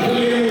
Hallelujah.